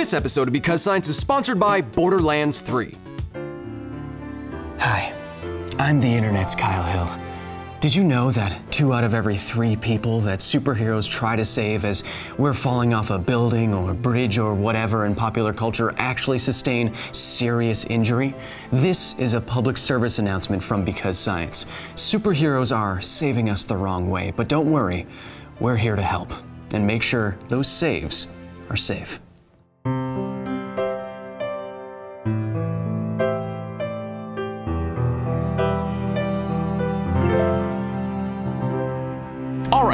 This episode of Because Science is sponsored by Borderlands 3. Hi, I'm the internet's Kyle Hill. Did you know that 2 out of every 3 people that superheroes try to save as we're falling off a building or a bridge or whatever in popular culture actually sustain serious injury? This is a public service announcement from Because Science. Superheroes are saving us the wrong way, but don't worry, we're here to help and make sure those saves are safe.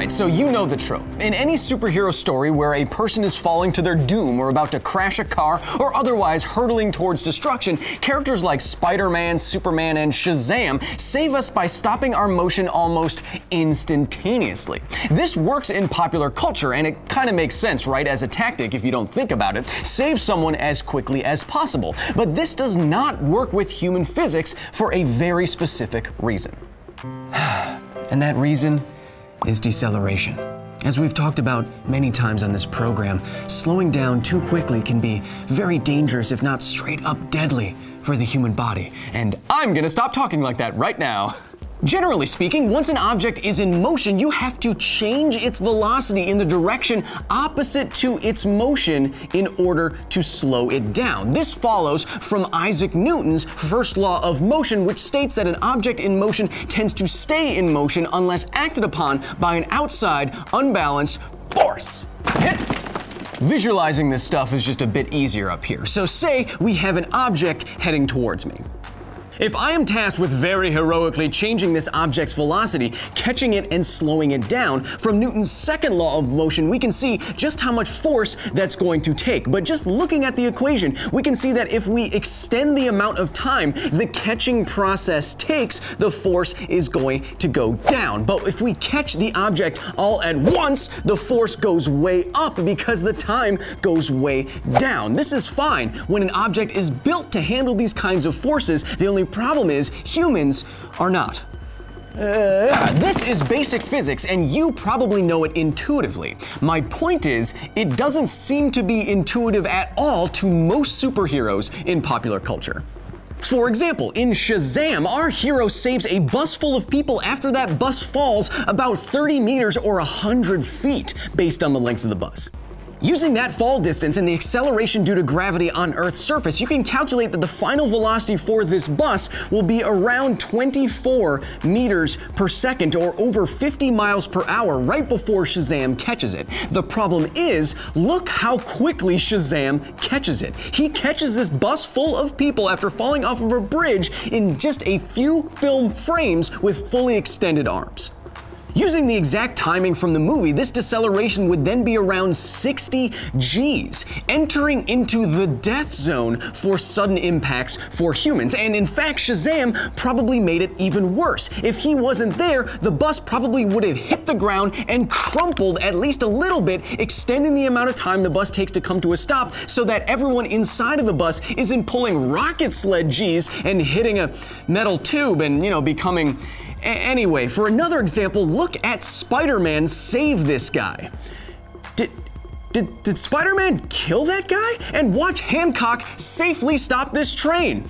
So you know the trope. In any superhero story where a person is falling to their doom or about to crash a car or otherwise hurtling towards destruction, characters like Spider-Man, Superman, and Shazam save us by stopping our motion almost instantaneously. This works in popular culture, and it kind of makes sense, right, as a tactic if you don't think about it. Save someone as quickly as possible. But this does not work with human physics for a very specific reason. And that reason is deceleration. As we've talked about many times on this program, slowing down too quickly can be very dangerous, if not straight up deadly, for the human body. And I'm gonna stop talking like that right now. Generally speaking, once an object is in motion, you have to change its velocity in the direction opposite to its motion in order to slow it down. This follows from Isaac Newton's first law of motion, which states that an object in motion tends to stay in motion unless acted upon by an outside, unbalanced force. Visualizing this stuff is just a bit easier up here. So say we have an object heading towards me. If I am tasked with very heroically changing this object's velocity, catching it and slowing it down, from Newton's second law of motion, we can see just how much force that's going to take. But just looking at the equation, we can see that if we extend the amount of time the catching process takes, the force is going to go down. But if we catch the object all at once, the force goes way up because the time goes way down. This is fine when an object is built to handle these kinds of forces. The only problem is, humans are not. This is basic physics, and you probably know it intuitively. My point is, it doesn't seem to be intuitive at all to most superheroes in popular culture. For example, in Shazam, our hero saves a bus full of people after that bus falls about 30 meters or 100 feet, based on the length of the bus. Using that fall distance and the acceleration due to gravity on Earth's surface, you can calculate that the final velocity for this bus will be around 24 meters per second, or over 50 miles per hour, right before Shazam catches it. The problem is, look how quickly Shazam catches it. He catches this bus full of people after falling off of a bridge in just a few film frames with fully extended arms. Using the exact timing from the movie, this deceleration would then be around 60 Gs, entering into the death zone for sudden impacts for humans. And in fact, Shazam probably made it even worse. If he wasn't there, the bus probably would have hit the ground and crumpled at least a little bit, extending the amount of time the bus takes to come to a stop so that everyone inside of the bus isn't pulling rocket sled Gs and hitting a metal tube and, you know, becoming... Anyway, for another example, look at Spider-Man save this guy. Did Spider-Man kill that guy? And watch Hancock safely stop this train.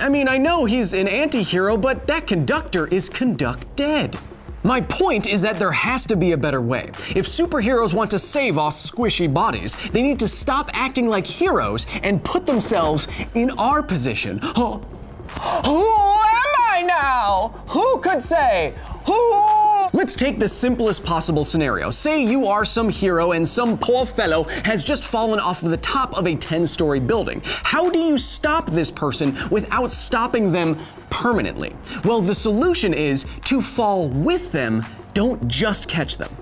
I mean, I know he's an anti-hero, but that conductor is conduct dead. My point is that there has to be a better way. If superheroes want to save our squishy bodies, they need to stop acting like heroes and put themselves in our position. Oh. Oh. Now, who could say? Who? Let's take the simplest possible scenario. Say you are some hero and some poor fellow has just fallen off the top of a 10-story building. How do you stop this person without stopping them permanently? Well, the solution is to fall with them, don't just catch them.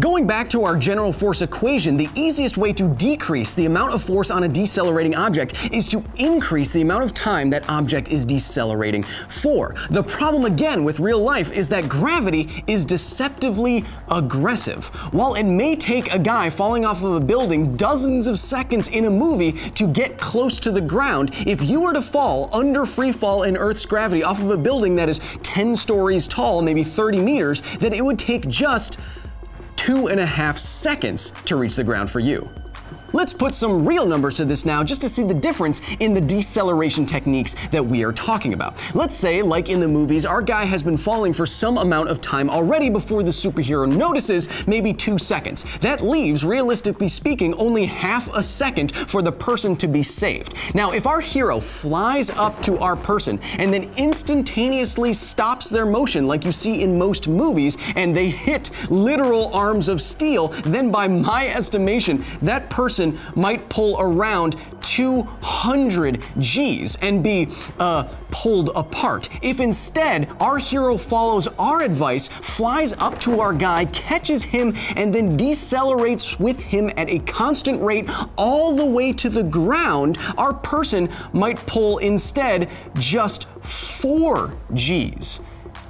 Going back to our general force equation, the easiest way to decrease the amount of force on a decelerating object is to increase the amount of time that object is decelerating for. The problem again with real life is that gravity is deceptively aggressive. While it may take a guy falling off of a building dozens of seconds in a movie to get close to the ground, if you were to fall under free fall in Earth's gravity off of a building that is 10 stories tall, maybe 30 meters, then it would take just 2.5 seconds to reach the ground for you. Let's put some real numbers to this now just to see the difference in the deceleration techniques that we are talking about. Let's say, like in the movies, our guy has been falling for some amount of time already before the superhero notices, maybe 2 seconds. That leaves, realistically speaking, only half a second for the person to be saved. Now, if our hero flies up to our person and then instantaneously stops their motion like you see in most movies and they hit literal arms of steel, then by my estimation, that person might pull around 200 Gs and be pulled apart. If instead our hero follows our advice, flies up to our guy, catches him, and then decelerates with him at a constant rate all the way to the ground, our person might pull instead just 4 Gs.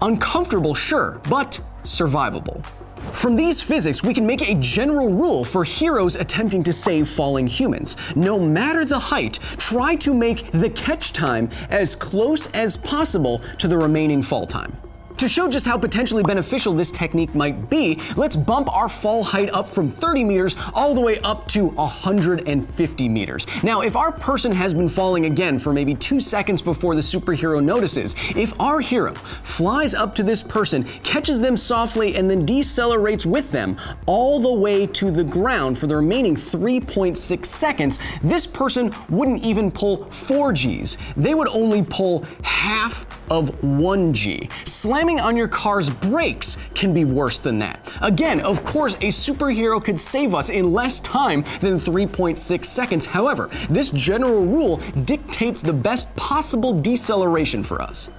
Uncomfortable, sure, but survivable. From these physics, we can make a general rule for heroes attempting to save falling humans. No matter the height, try to make the catch time as close as possible to the remaining fall time. To show just how potentially beneficial this technique might be, let's bump our fall height up from 30 meters all the way up to 150 meters. Now, if our person has been falling again for maybe 2 seconds before the superhero notices, if our hero flies up to this person, catches them softly, and then decelerates with them all the way to the ground for the remaining 3.6 seconds, this person wouldn't even pull 4 Gs. They would only pull half of 1 G. Slamming on your car's brakes can be worse than that. Again, of course, a superhero could save us in less time than 3.6 seconds. However, this general rule dictates the best possible deceleration for us.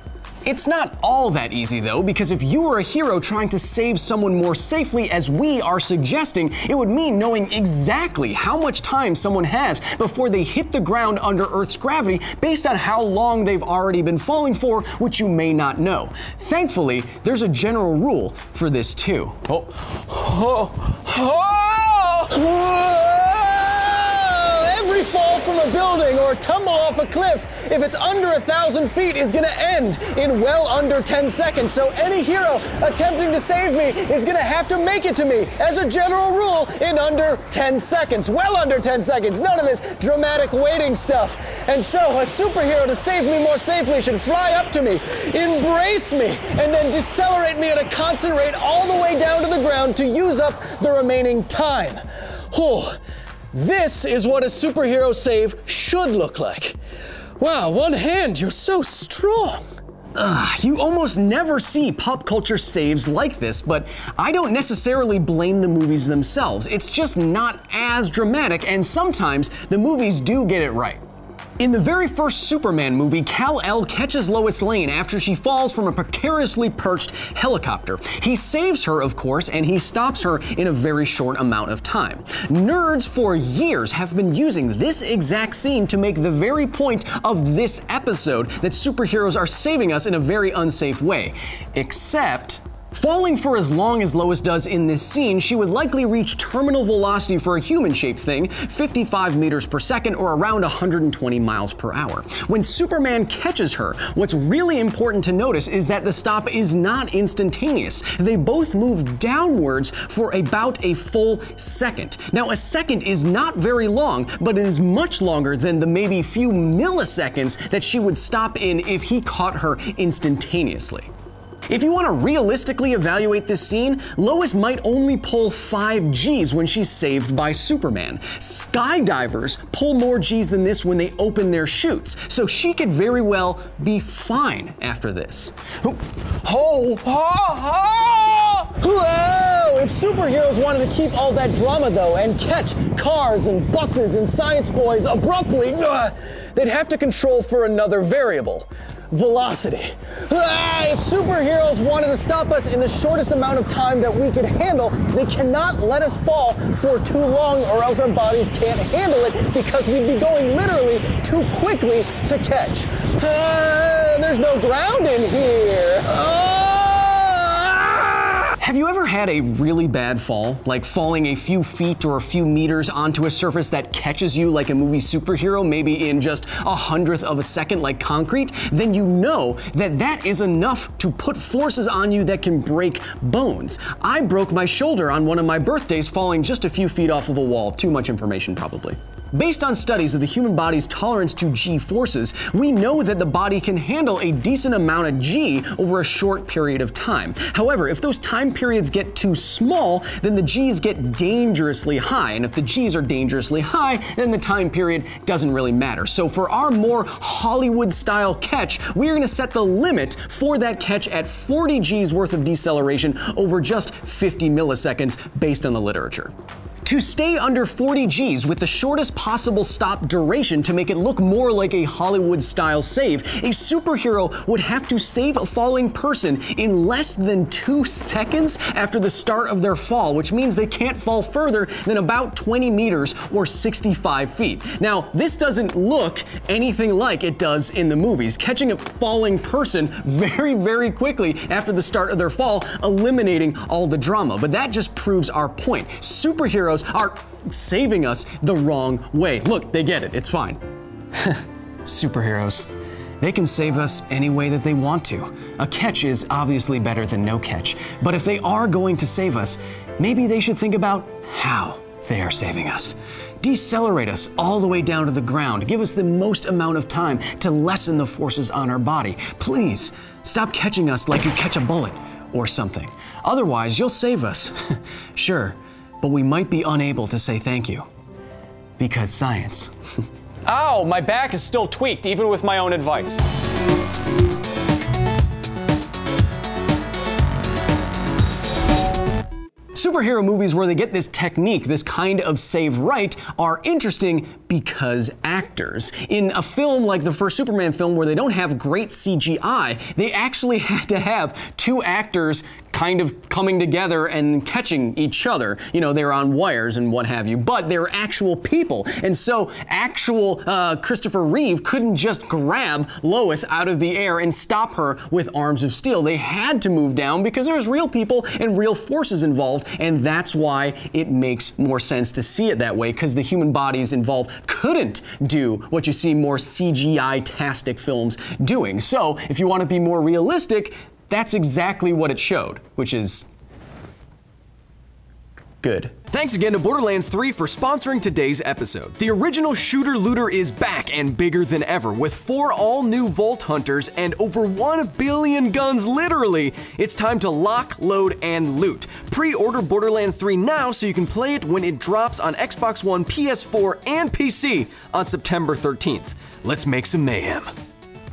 It's not all that easy though, because if you were a hero trying to save someone more safely, as we are suggesting, it would mean knowing exactly how much time someone has before they hit the ground under Earth's gravity based on how long they've already been falling for, which you may not know. Thankfully, there's a general rule for this too. Every fall from a building or tumble off a cliff, if it's under 1,000 feet, is gonna end in well under 10 seconds. So any hero attempting to save me is gonna have to make it to me, as a general rule, in under 10 seconds. Well under 10 seconds, none of this dramatic waiting stuff. And so a superhero to save me more safely should fly up to me, embrace me, and then decelerate me at a constant rate all the way down to the ground to use up the remaining time. Oh. This is what a superhero save should look like. Wow, one hand, you're so strong. You almost never see pop culture saves like this, but I don't necessarily blame the movies themselves. It's just not as dramatic, and sometimes the movies do get it right. In the very first Superman movie, Kal-El catches Lois Lane after she falls from a precariously perched helicopter. He saves her, of course, and he stops her in a very short amount of time. Nerds for years have been using this exact scene to make the very point of this episode, that superheroes are saving us in a very unsafe way. Except, falling for as long as Lois does in this scene, she would likely reach terminal velocity for a human-shaped thing, 55 meters per second or around 120 miles per hour. When Superman catches her, what's really important to notice is that the stop is not instantaneous. They both move downwards for about a full second. Now, a second is not very long, but it is much longer than the maybe few milliseconds that she would stop in if he caught her instantaneously. If you want to realistically evaluate this scene, Lois might only pull 5 Gs when she's saved by Superman. Skydivers pull more Gs than this when they open their chutes, so she could very well be fine after this. Whoa! If superheroes wanted to keep all that drama though and catch cars and buses and science boys abruptly, they'd have to control for another variable. Velocity. If superheroes wanted to stop us in the shortest amount of time that we could handle, they cannot let us fall for too long or else our bodies can't handle it because we'd be going literally too quickly to catch. There's no ground in here. Have you ever had a really bad fall? Like falling a few feet or a few meters onto a surface that catches you like a movie superhero, maybe in just 1/100th of a second, like concrete? Then you know that that is enough to put forces on you that can break bones. I broke my shoulder on one of my birthdays falling just a few feet off of a wall. Too much information, probably. Based on studies of the human body's tolerance to G forces, we know that the body can handle a decent amount of G over a short period of time. However, if those time periods get too small, then the G's get dangerously high, and if the G's are dangerously high, then the time period doesn't really matter. So for our more Hollywood-style catch, we're going to set the limit for that catch at 40 G's worth of deceleration over just 50 milliseconds based on the literature. To stay under 40 Gs with the shortest possible stop duration to make it look more like a Hollywood-style save, a superhero would have to save a falling person in less than 2 seconds after the start of their fall, which means they can't fall further than about 20 meters or 65 feet. Now, this doesn't look anything like it does in the movies. Catching a falling person very, very quickly after the start of their fall, eliminating all the drama. But that just proves our point. Superheroes are saving us the wrong way. Look, they get it, it's fine. Superheroes. They can save us any way that they want to. A catch is obviously better than no catch, but if they are going to save us, maybe they should think about how they are saving us. Decelerate us all the way down to the ground. Give us the most amount of time to lessen the forces on our body. Please, stop catching us like you catch a bullet or something. Otherwise, you'll save us. Sure. But we might be unable to say thank you, because science. Ow, my back is still tweaked, even with my own advice. Superhero movies where they get this technique, this kind of save right, are interesting because actors. In a film like the first Superman film where they don't have great CGI, they actually had to have two actors kind of coming together and catching each other. You know, they were on wires and what have you, but they were actual people. And so actual Christopher Reeve couldn't just grab Lois out of the air and stop her with arms of steel. They had to move down because there's real people and real forces involved, and that's why it makes more sense to see it that way, because the human bodies involved couldn't do what you see more CGI-tastic films doing. So if you want to be more realistic, that's exactly what it showed, which is good. Thanks again to Borderlands 3 for sponsoring today's episode. The original shooter looter is back and bigger than ever with 4 all-new Vault Hunters and over 1 billion guns literally. It's time to lock, load, and loot. Pre-order Borderlands 3 now so you can play it when it drops on Xbox One, PS4, and PC on September 13th. Let's make some mayhem.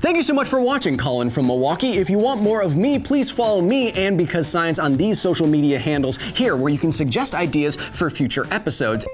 Thank you so much for watching, Colin from Milwaukee. If you want more of me, please follow me and Because Science on these social media handles here, where you can suggest ideas for future episodes.